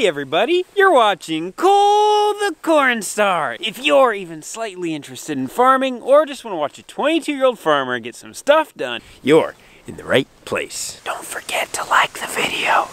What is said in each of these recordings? Hey everybody, you're watching Cole the Cornstar. If you're even slightly interested in farming or just want to watch a 22-year-old farmer get some stuff done, you're in the right place. Don't forget to like the video.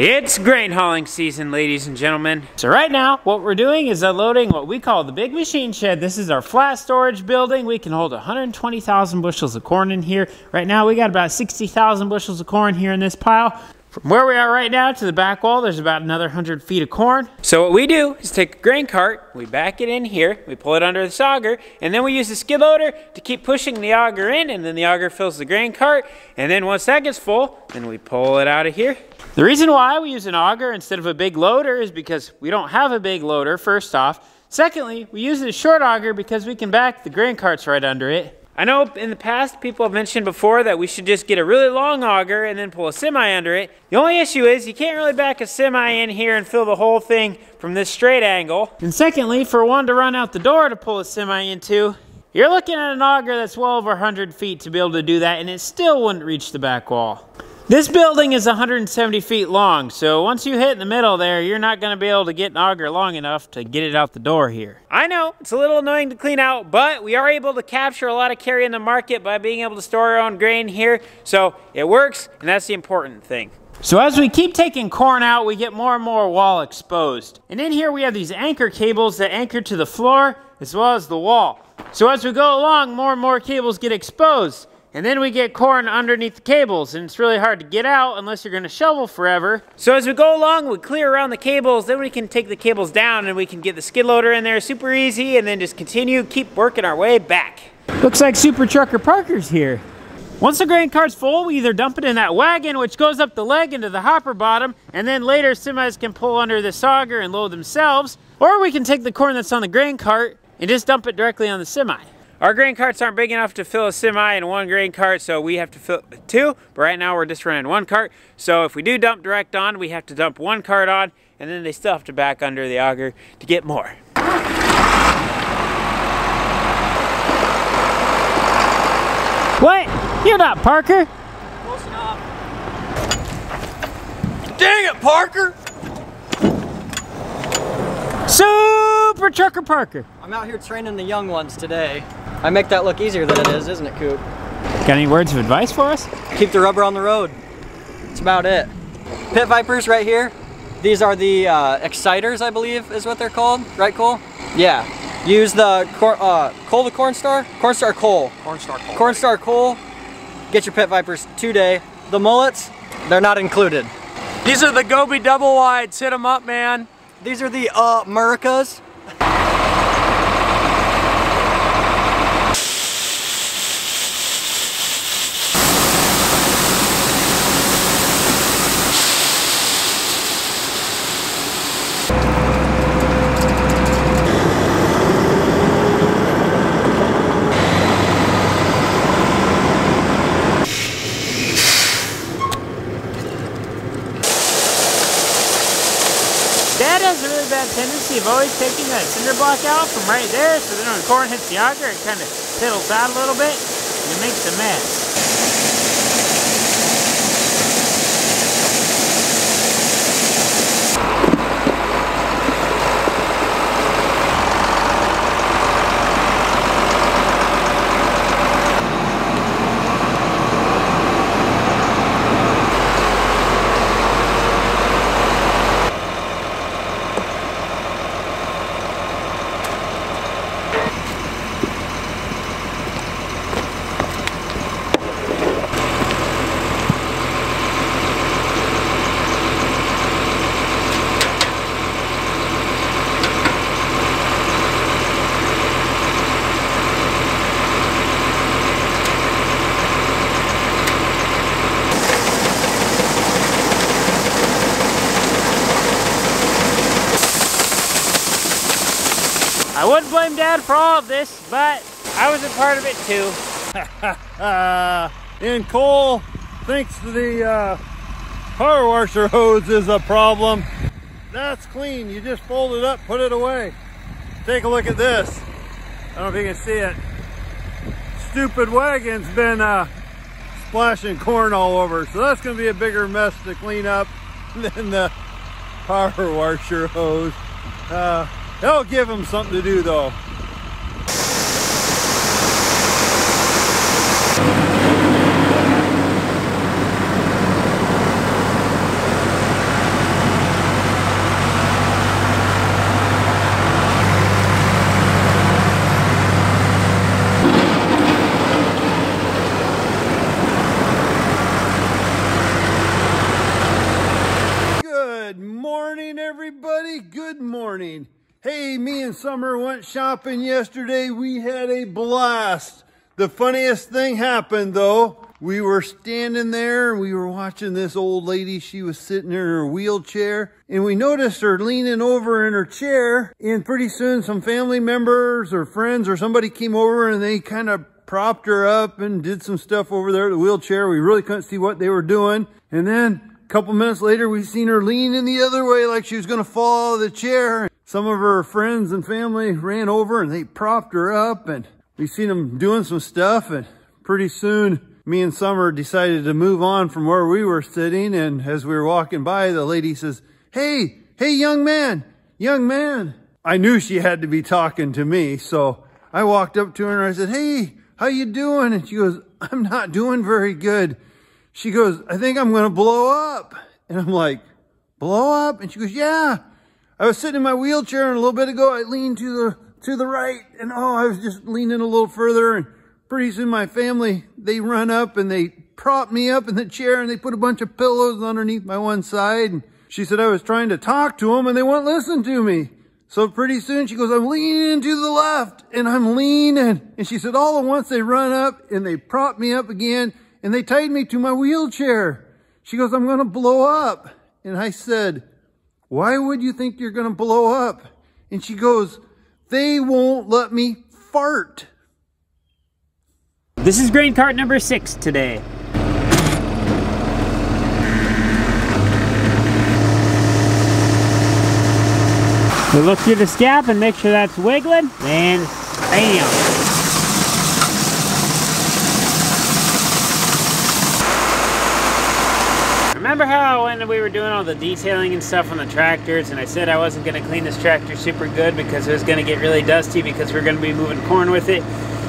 It's grain hauling season, ladies and gentlemen. So right now, what we're doing is unloading what we call the big machine shed. This is our flat storage building. We can hold 120,000 bushels of corn in here. Right now, we got about 60,000 bushels of corn here in this pile. From where we are right now to the back wall, there's about another 100 feet of corn. So what we do is take a grain cart, we back it in here, we pull it under this auger, and then we use the skid loader to keep pushing the auger in, and then the auger fills the grain cart, and then once that gets full, then we pull it out of here. The reason why we use an auger instead of a big loader is because we don't have a big loader, first off. Secondly, we use a short auger because we can back the grain carts right under it. I know in the past people have mentioned before that we should just get a really long auger and then pull a semi under it. The only issue is you can't really back a semi in here and fill the whole thing from this straight angle. And secondly, for one to run out the door to pull a semi into, you're looking at an auger that's well over 100 feet to be able to do that, and it still wouldn't reach the back wall. This building is 170 feet long, so once you hit in the middle there, you're not gonna be able to get an auger long enough to get it out the door here. I know, it's a little annoying to clean out, but we are able to capture a lot of carry in the market by being able to store our own grain here, so it works, and that's the important thing. So as we keep taking corn out, we get more and more wall exposed. And in here we have these anchor cables that anchor to the floor as well as the wall. So as we go along, more and more cables get exposed. And then we get corn underneath the cables, and it's really hard to get out unless you're gonna shovel forever. So as we go along, we clear around the cables, then we can take the cables down and we can get the skid loader in there super easy, and then just continue, keep working our way back. Looks like Super Trucker Parker's here. Once the grain cart's full, we either dump it in that wagon, which goes up the leg into the hopper bottom, and then later semis can pull under this auger and load themselves, or we can take the corn that's on the grain cart and just dump it directly on the semi. Our grain carts aren't big enough to fill a semi in one grain cart, so we have to fill two, but right now we're just running one cart. So if we do dump direct on, we have to dump one cart on, and then they still have to back under the auger to get more. What? You're not Parker. Close enough. Dang it, Parker! Super Trucker Parker. I'm out here training the young ones today. I make that look easier than it is, isn't it, Coop? Got any words of advice for us? Keep the rubber on the road. That's about it. Pit Vipers right here. These are the exciters, I believe is what they're called. Right, Cole? Yeah. Use the Cole the Cornstar? Cornstar Cole. Cornstar Cole. Cornstar Cole. Get your Pit Vipers today. The mullets, they're not included. These are the Gobi Double Wides. Hit them up, man. These are the Americas. Dad has a really bad tendency of always taking that cinder block out from right there, so then when corn hits the auger, it kind of piddles out a little bit, and it makes a mess. I wouldn't blame Dad for all of this, but I was a part of it too. And Cole thinks the power washer hose is a problem. That's clean. You just fold it up, put it away. Take a look at this. I don't know if you can see it. stupid wagon's been splashing corn all over. So that's gonna be a bigger mess to clean up than the power washer hose. That'll give them something to do though. Hey, me and Summer went shopping yesterday. We had a blast. The funniest thing happened though. We were standing there and we were watching this old lady. She was sitting in her wheelchair and we noticed her leaning over in her chair, and pretty soon some family members or friends or somebody came over and they kind of propped her up and did some stuff over there at the wheelchair. We really couldn't see what they were doing. And then a couple minutes later, we seen her lean in the other way like she was gonna fall out of the chair. Some of her friends and family ran over and they propped her up, and we seen them doing some stuff, and pretty soon me and Summer decided to move on from where we were sitting. And as we were walking by, the lady says, hey, young man. I knew she had to be talking to me. So I walked up to her and I said, hey, how you doing? And she goes, I'm not doing very good. She goes, I think I'm gonna blow up. And I'm like, blow up? And she goes, yeah. I was sitting in my wheelchair and a little bit ago I leaned to the right, and oh, I was just leaning a little further, and pretty soon my family, they run up and they prop me up in the chair and they put a bunch of pillows underneath my one side. And she said I was trying to talk to them and they wouldn't listen to me. So pretty soon she goes, I'm leaning to the left, and I'm leaning. And she said all at once they run up and they prop me up again and they tied me to my wheelchair. She goes, I'm gonna blow up. And I said, why would you think you're gonna blow up? And she goes, they won't let me fart. This is grain cart number 6 today. We look through the scap and make sure that's wiggling, and bam. Remember how when we were doing all the detailing and stuff on the tractors and I said I wasn't going to clean this tractor super good because it was going to get really dusty because we're going to be moving corn with it?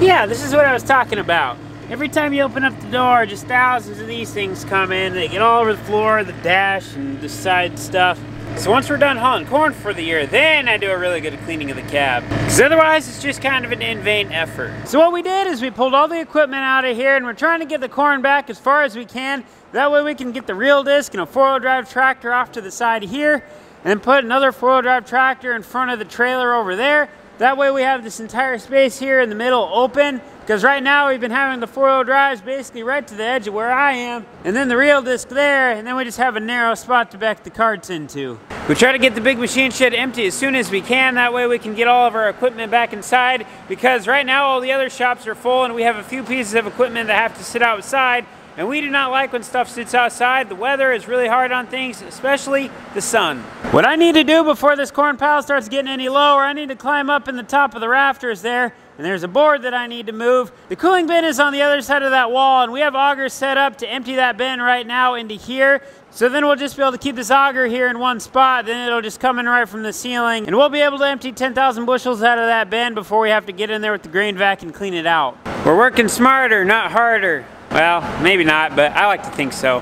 Yeah, this is what I was talking about. Every time you open up the door, just thousands of these things come in. They get all over the floor, the dash, and the side stuff. So once we're done hauling corn for the year, then I do a really good cleaning of the cab. Because otherwise, it's just kind of an in-vain effort. So what we did is we pulled all the equipment out of here and we're trying to get the corn back as far as we can. That way we can get the real disc and a 4-wheel drive tractor off to the side here, and then put another 4-wheel drive tractor in front of the trailer over there. That way we have this entire space here in the middle open, because right now we've been having the 4-wheel drives basically right to the edge of where I am, and then the real disc there, and then we just have a narrow spot to back the carts into. We try to get the big machine shed empty as soon as we can. That way we can get all of our equipment back inside, because right now all the other shops are full and we have a few pieces of equipment that have to sit outside. And we do not like when stuff sits outside. The weather is really hard on things, especially the sun. What I need to do before this corn pile starts getting any lower, I need to climb up in the top of the rafters there, and there's a board that I need to move. The cooling bin is on the other side of that wall, and we have augers set up to empty that bin right now into here. So then we'll just be able to keep this auger here in one spot, then it'll just come in right from the ceiling, and we'll be able to empty 10,000 bushels out of that bin before we have to get in there with the grain vac and clean it out. We're working smarter, not harder. Well, maybe not, but I like to think so.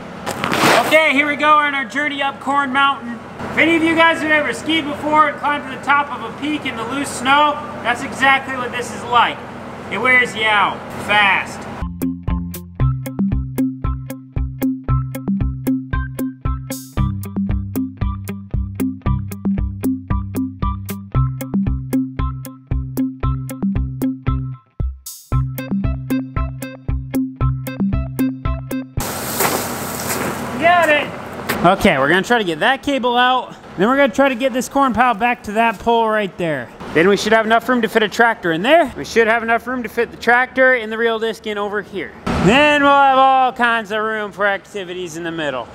Okay, here we go on our journey up Corn Mountain. If any of you guys have ever skied before and climbed to the top of a peak in the loose snow, that's exactly what this is like. It wears you out fast. Okay, we're gonna try to get that cable out, then we're gonna try to get this corn pile back to that pole right there. Then we should have enough room to fit a tractor in there. We should have enough room to fit the tractor and the real disc in over here. Then we'll have all kinds of room for activities in the middle.